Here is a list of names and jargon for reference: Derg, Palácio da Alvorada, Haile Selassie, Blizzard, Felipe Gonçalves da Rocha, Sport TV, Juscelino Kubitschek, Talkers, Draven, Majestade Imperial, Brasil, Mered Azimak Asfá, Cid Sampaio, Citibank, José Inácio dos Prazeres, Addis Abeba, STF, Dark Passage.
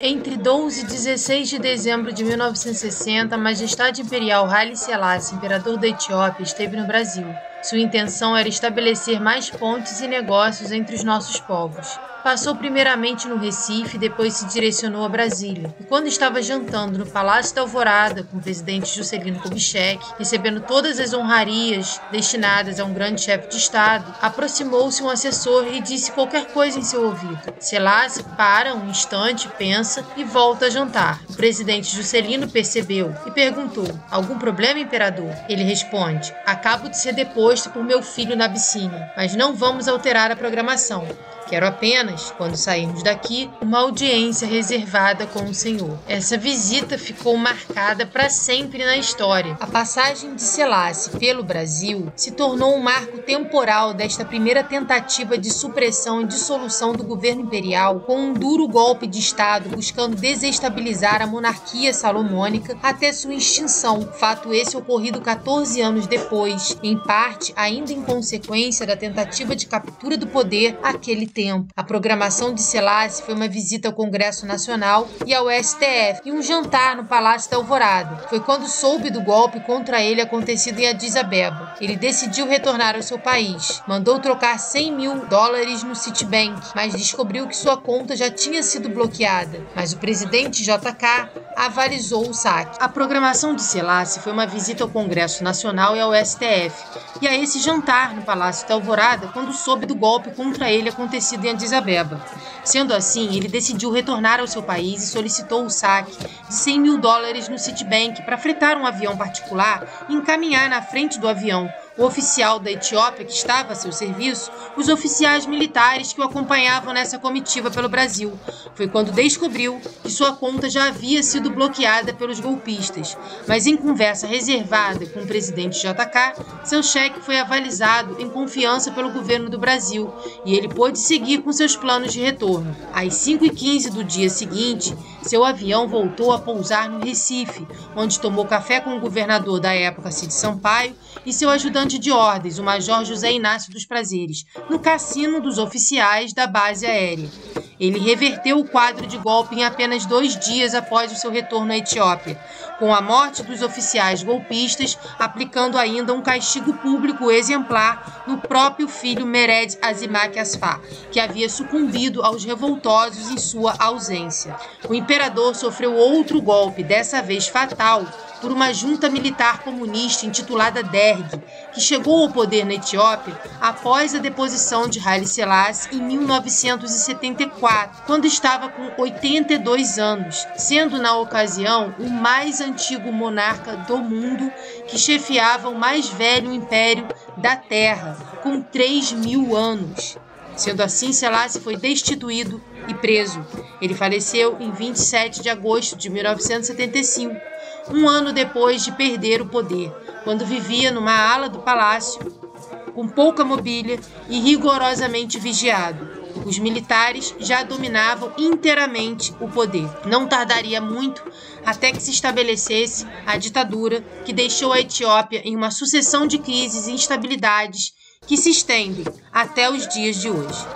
Entre 12 e 16 de dezembro de 1960, a Majestade Imperial Haile Selassie, imperador da Etiópia, esteve no Brasil. Sua intenção era estabelecer mais pontes e negócios entre os nossos povos. Passou primeiramente no Recife e depois se direcionou a Brasília. E quando estava jantando no Palácio da Alvorada com o presidente Juscelino Kubitschek, recebendo todas as honrarias destinadas a um grande chefe de Estado, aproximou-se um assessor e disse qualquer coisa em seu ouvido. Selassie para um instante, pensa e volta a jantar. O presidente Juscelino percebeu e perguntou: "Algum problema, imperador?" Ele responde: "Acabo de ser deposto por meu filho na Abissínia, mas não vamos alterar a programação. Quero apenas, quando sairmos daqui, uma audiência reservada com o Senhor." Essa visita ficou marcada para sempre na história. A passagem de Selassie pelo Brasil se tornou um marco temporal desta primeira tentativa de supressão e dissolução do governo imperial, com um duro golpe de Estado buscando desestabilizar a monarquia salomônica até sua extinção, fato esse ocorrido 14 anos depois, em parte ainda em consequência da tentativa de captura do poder àquele tempo. A programação de Selassie foi uma visita ao Congresso Nacional e ao STF e um jantar no Palácio da Alvorada. Foi quando soube do golpe contra ele acontecido em Addis Abeba. Ele decidiu retornar ao seu país. Mandou trocar 100 mil dólares no Citibank, mas descobriu que sua conta já tinha sido bloqueada. Mas o presidente JK avalizou o saque. A programação de Selassie foi uma visita ao Congresso Nacional e ao STF e a esse jantar no Palácio da Alvorada quando soube do golpe contra ele acontecido em Addis Abeba. Sendo assim, ele decidiu retornar ao seu país e solicitou o saque de 100 mil dólares no Citibank para fretar um avião particular e encaminhar na frente do avião o oficial da Etiópia que estava a seu serviço, os oficiais militares que o acompanhavam nessa comitiva pelo Brasil. Foi quando descobriu que sua conta já havia sido bloqueada pelos golpistas, mas em conversa reservada com o presidente JK, seu cheque foi avalizado em confiança pelo governo do Brasil e ele pôde seguir com seus planos de retorno. Às 5h15 do dia seguinte, seu avião voltou a pousar no Recife, onde tomou café com o governador da época, Cid Sampaio, e seu ajudante de ordens, o major José Inácio dos Prazeres, no cassino dos oficiais da base aérea. Ele reverteu o quadro de golpe em apenas 2 dias após o seu retorno à Etiópia, com a morte dos oficiais golpistas, aplicando ainda um castigo público exemplar no próprio filho Mered Azimak Asfá, que havia sucumbido aos revoltosos em sua ausência. O imperador sofreu outro golpe, dessa vez fatal, por uma junta militar comunista intitulada Derg, que chegou ao poder na Etiópia após a deposição de Haile Selassie em 1974, quando estava com 82 anos, sendo na ocasião o mais antigo monarca do mundo que chefiava o mais velho império da Terra, com 3.000 anos. Sendo assim, Selassie foi destituído e preso. Ele faleceu em 27 de agosto de 1975, um ano depois de perder o poder, quando vivia numa ala do palácio, com pouca mobília e rigorosamente vigiado. Os militares já dominavam inteiramente o poder. Não tardaria muito até que se estabelecesse a ditadura que deixou a Etiópia em uma sucessão de crises e instabilidades que se estendem até os dias de hoje.